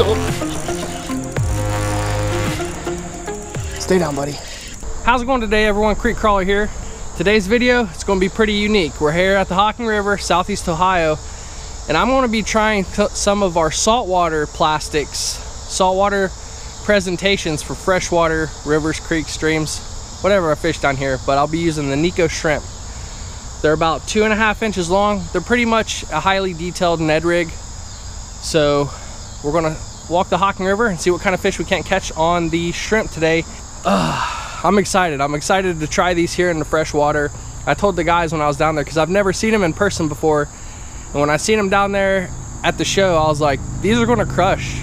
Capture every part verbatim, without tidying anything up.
Don't. Stay down, buddy. How's it going today, everyone? Creek Crawler here. Today's video, it's going to be pretty unique. We're here at the Hocking River, Southeast Ohio, and I'm going to be trying some of our saltwater plastics, saltwater presentations for freshwater rivers, creeks, streams, whatever I fish down here. But I'll be using the Nikko shrimp. They're about two and a half inches long. They're pretty much a highly detailed Ned rig. So we're gonna walk the Hocking River and see what kind of fish we can't catch on the shrimp today. Ugh, I'm excited. I'm excited to try these here in the fresh water. I told the guys when I was down there, because I've never seen them in person before. And when I seen them down there at the show, I was like, these are gonna crush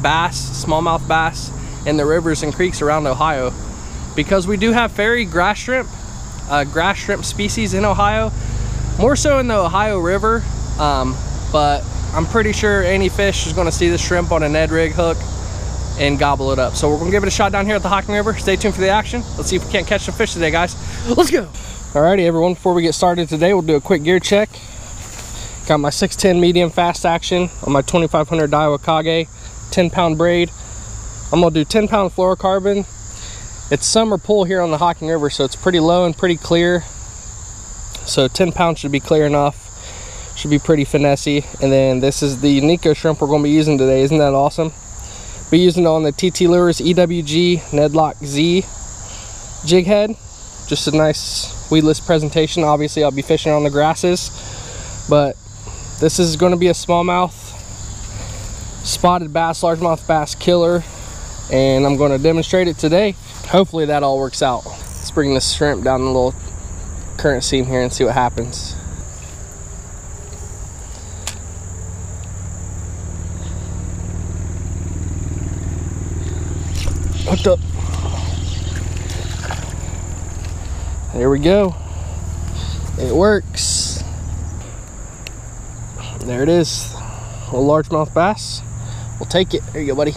bass, smallmouth bass in the rivers and creeks around Ohio. Because we do have fairy grass shrimp, Uh, grass shrimp species in Ohio, more so in the Ohio River, um, but I'm pretty sure any fish is going to see the shrimp on a Ned rig hook and gobble it up. So we're going to give it a shot down here at the Hocking River. Stay tuned for the action. Let's see if we can't catch some fish today, guys. Let's go. Alrighty, everyone, before we get started today, we'll do a quick gear check. Got my six ten medium fast action on my twenty-five hundred Daiwakage, ten pound braid. I'm going to do ten pound fluorocarbon. It's summer pool here on the Hocking River, so it's pretty low and pretty clear. So ten pounds should be clear enough. Should be pretty finessey. And then this is the Nikko shrimp we're going to be using today. Isn't that awesome? We're using it on the T T Lures E W G Nedlock Z jig head. Just a nice weedless presentation. Obviously, I'll be fishing on the grasses. But this is going to be a smallmouth, spotted bass, largemouth bass killer. And I'm going to demonstrate it today. Hopefully that all works out. Let's bring this shrimp down the little current seam here and see what happens. Hooked up. There we go. It works. There it is. A little largemouth bass. We'll take it. There you go, buddy.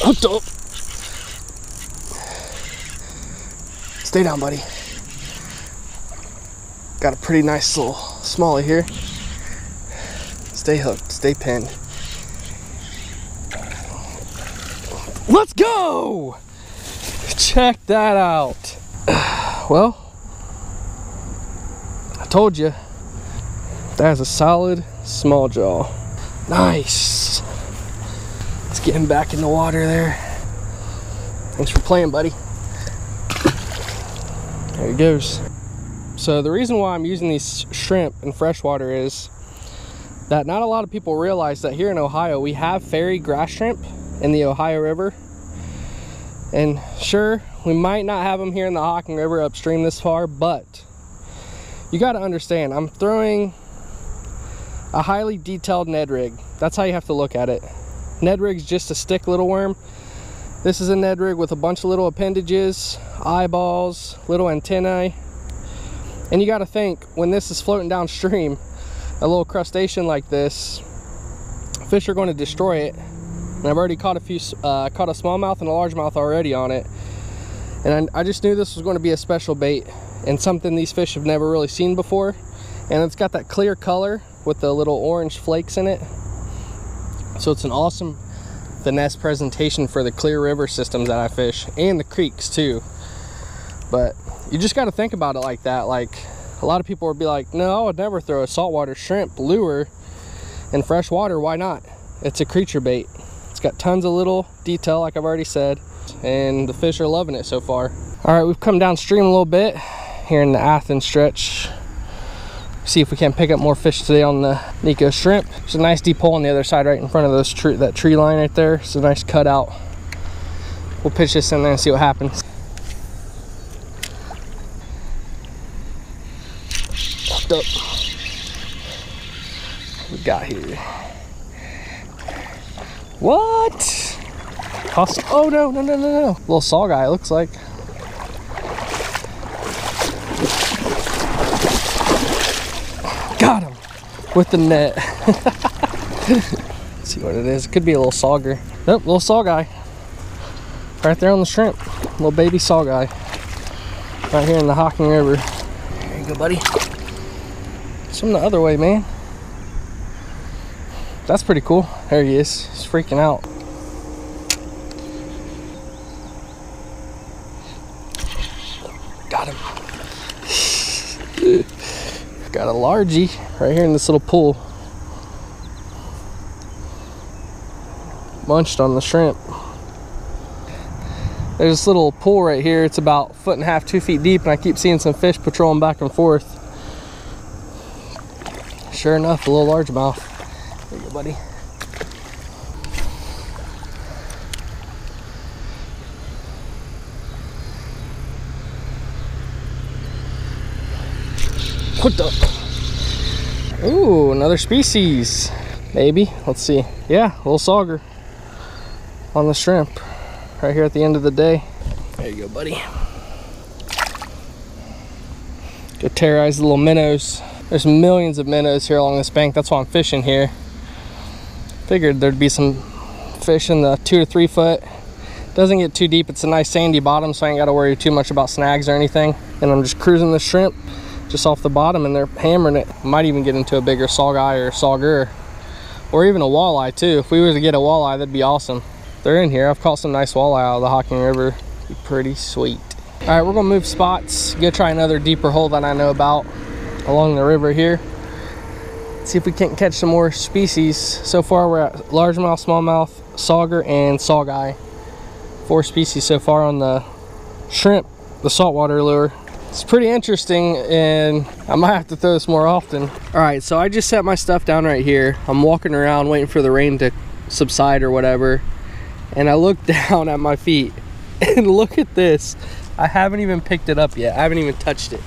Hooked up. Stay down, buddy. Got a pretty nice little smallie here. Stay hooked, stay pinned. Let's go! Check that out. Well, I told you, that's a solid small jaw. Nice. Let's get him back in the water there. Thanks for playing, buddy. There he goes. So the reason why I'm using these shrimp in freshwater is that not a lot of people realize that here in Ohio, we have fairy grass shrimp in the Ohio River. And sure, we might not have them here in the Hocking River upstream this far, but you gotta understand, I'm throwing a highly detailed Ned rig. That's how you have to look at it. Ned rig's just a stick little worm. This is a Ned rig with a bunch of little appendages, eyeballs, little antennae. And you got to think, when this is floating downstream, a little crustacean like this, fish are going to destroy it. And I've already caught a few, uh, caught a smallmouth and a largemouth already on it. And I, I just knew this was going to be a special bait and something these fish have never really seen before. And it's got that clear color with the little orange flakes in it. So it's an awesome finesse presentation for the clear river systems that I fish, and the creeks too. But you just got to think about it like that. Like, a lot of people would be like, no, I would never throw a saltwater shrimp lure in fresh water. Why not? It's a creature bait. It's got tons of little detail, like I've already said, and the fish are loving it so far. All right, we've come downstream a little bit here in the Athens stretch. See if we can pick up more fish today on the Nikko shrimp. There's a nice deep hole on the other side right in front of those tree, that tree line right there. It's a nice cutout. We'll pitch this in there and see what happens. Hooked up. What we got here? What? Awesome. Oh no, no, no, no, no. Little saw guy, it looks like. Got him with the net. Let's see what it is. It could be a little sauger. Nope, little saw guy. Right there on the shrimp. Little baby saw guy. Right here in the Hocking River. There you go, buddy. Some the other way, man. That's pretty cool. There he is. He's freaking out. Got him. Got a largie right here in this little pool. Munched on the shrimp. There's this little pool right here. It's about a foot and a half, two feet deep, and I keep seeing some fish patrolling back and forth. Sure enough, a little largemouth. There you go, buddy. What the? Ooh, another species. Maybe. Let's see. Yeah, a little sauger on the shrimp. Right here at the end of the day. There you go, buddy. Go terrorize the little minnows. There's millions of minnows here along this bank. That's why I'm fishing here. Figured there'd be some fish in the two to three foot. Doesn't get too deep. It's a nice sandy bottom, so I ain't got to worry too much about snags or anything. And I'm just cruising the shrimp just off the bottom, and they're hammering it. Might even get into a bigger sawguy or sauger, or even a walleye too. If we were to get a walleye, that'd be awesome. They're in here. I've caught some nice walleye out of the Hocking River. Be pretty sweet. All right, we're gonna move spots, go try another deeper hole that I know about along the river here. See if we can't catch some more species. So far we're at largemouth, smallmouth, sauger, and sawguy. Four species so far on the shrimp, the saltwater lure. It's pretty interesting, and I might have to throw this more often. All right, so I just set my stuff down right here. I'm walking around waiting for the rain to subside or whatever. And I look down at my feet and look at this. I haven't even picked it up yet. I haven't even touched it.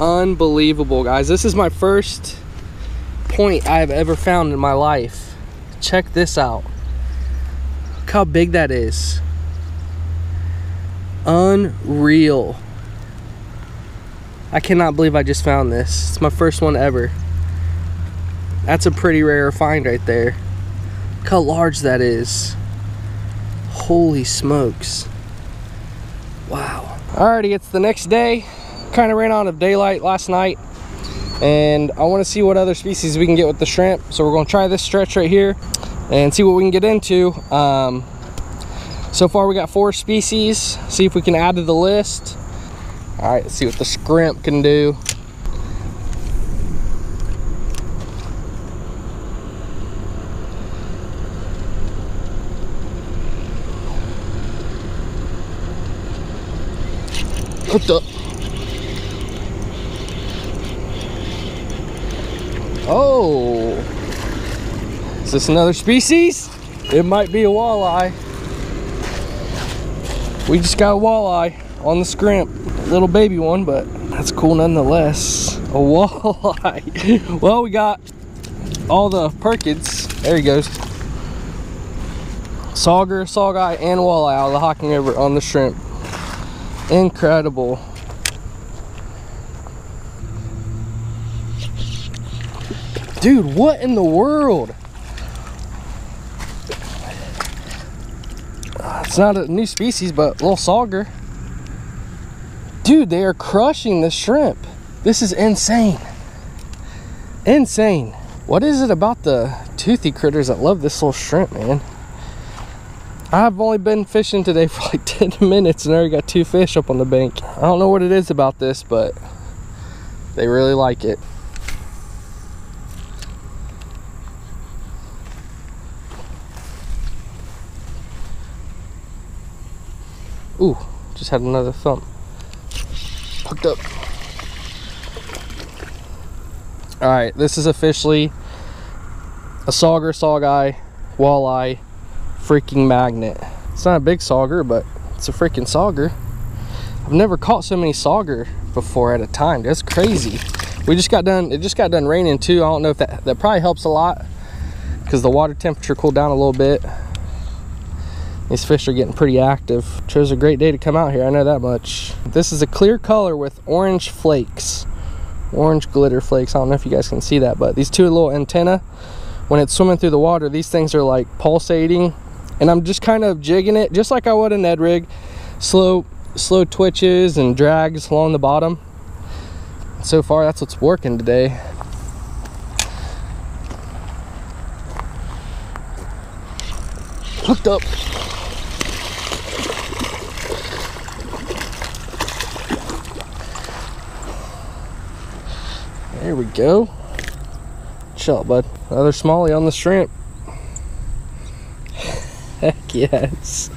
Unbelievable, guys. This is my first point I've ever found in my life. Check this out. Look how big that is. Unreal. I cannot believe I just found this. It's my first one ever. That's a pretty rare find right there. Look how large that is. Holy smokes. Wow. Alrighty, it's the next day. Kind of ran out of daylight last night, and I want to see what other species we can get with the shrimp, so we're going to try this stretch right here and see what we can get into. Um, so far we got four species. See if we can add to the list. Alright, let's see what the scrimp can do. Hooked up. Oh, is this another species? It might be a walleye. We just got a walleye on the scrimp. Little baby one, but that's cool nonetheless. A walleye. Well, we got all the perkids. There he goes. Sauger, sawguy, and walleye out of the Hocking River on the shrimp. Incredible. Dude, what in the world? It's not a new species, but a little sauger. Dude, they are crushing the shrimp. This is insane. Insane. What is it about the toothy critters that love this little shrimp, man? I've only been fishing today for like ten minutes and already got two fish up on the bank. I don't know what it is about this, but they really like it. Ooh, just had another thump. Hooked up. All right, this is officially a sauger, sawguy, walleye, freaking magnet. It's not a big sauger, but it's a freaking sauger. I've never caught so many sauger before at a time. That's crazy. We just got done, it just got done raining too. I don't know if that, that probably helps a lot because the water temperature cooled down a little bit. These fish are getting pretty active. Chose a great day to come out here, I know that much. This is a clear color with orange flakes. Orange glitter flakes. I don't know if you guys can see that, but these two little antennae when it's swimming through the water, these things are like pulsating, and I'm just kind of jigging it just like I would a Ned Rig, slow slow twitches and drags along the bottom. So far that's what's working today. Hooked up. There we go. Chill, bud. Another smallie on the shrimp. Heck yes.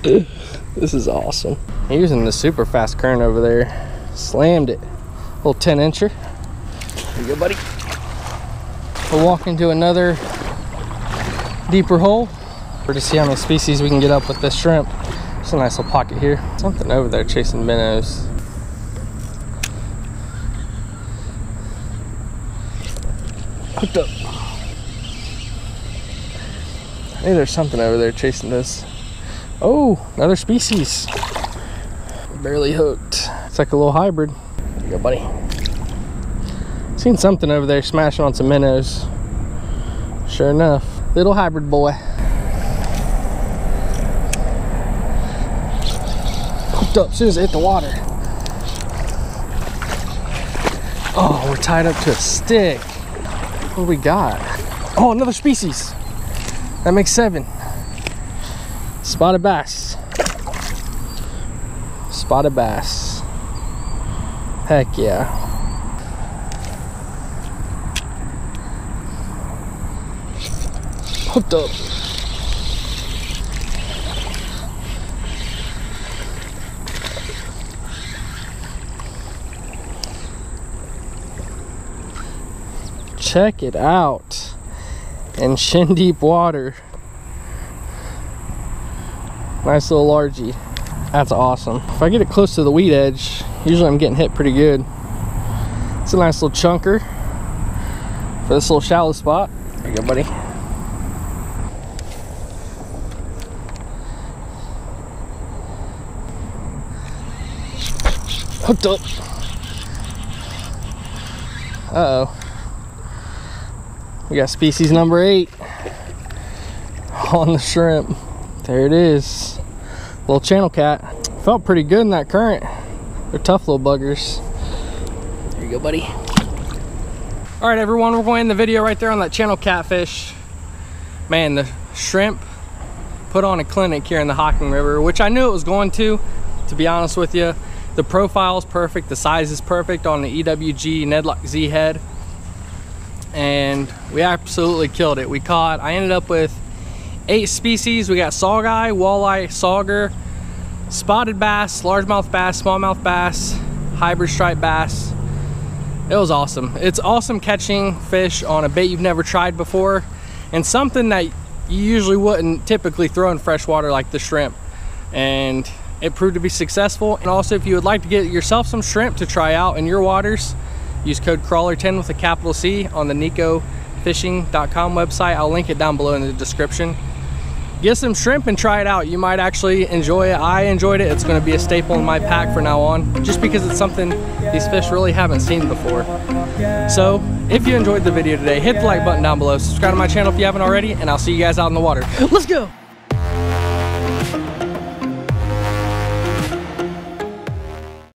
This is awesome. I'm using the super fast current over there. Slammed it. Little ten incher. There you go, buddy. We'll walk into another deeper hole. We're to see how many species we can get up with this shrimp. It's a nice little pocket here. Something over there chasing minnows. Hooked up. I knew there's something over there chasing this. Oh, another species. Barely hooked. It's like a little hybrid. There you go, buddy. Seen something over there smashing on some minnows. Sure enough. Little hybrid boy. Hooked up as soon as it hit the water. Oh, we're tied up to a stick. What do we got? Oh, another species. That makes seven. Spotted bass. Spotted bass. Heck yeah. Hooked up. Check it out, in shin deep water. Nice little largie. That's awesome. If I get it close to the weed edge, usually I'm getting hit pretty good. It's a nice little chunker for this little shallow spot. There you go, buddy. Hooked up. Uh-oh. We got species number eight on the shrimp. There it is. Little channel cat. Felt pretty good in that current. They're tough little buggers. There you go, buddy. All right, everyone, we're going to end the video right there on that channel catfish. Man, the shrimp put on a clinic here in the Hocking River, which I knew it was going to, to be honest with you. The profile is perfect. The size is perfect on the E W G Nedlock Z head. And we absolutely killed it. We caught, I ended up with eight species. We got sawguy, walleye, sauger, spotted bass, largemouth bass, smallmouth bass, hybrid striped bass. It was awesome. It's awesome catching fish on a bait you've never tried before, and something that you usually wouldn't typically throw in fresh water like the shrimp. And it proved to be successful. And also, if you would like to get yourself some shrimp to try out in your waters, use code crawler ten with a capital C on the nikko fishing dot com website. I'll link it down below in the description. Get some shrimp and try it out. You might actually enjoy it. I enjoyed it. It's going to be a staple in my pack from now on, just because it's something these fish really haven't seen before. So if you enjoyed the video today, hit the like button down below, subscribe to my channel if you haven't already, and I'll see you guys out in the water. Let's go!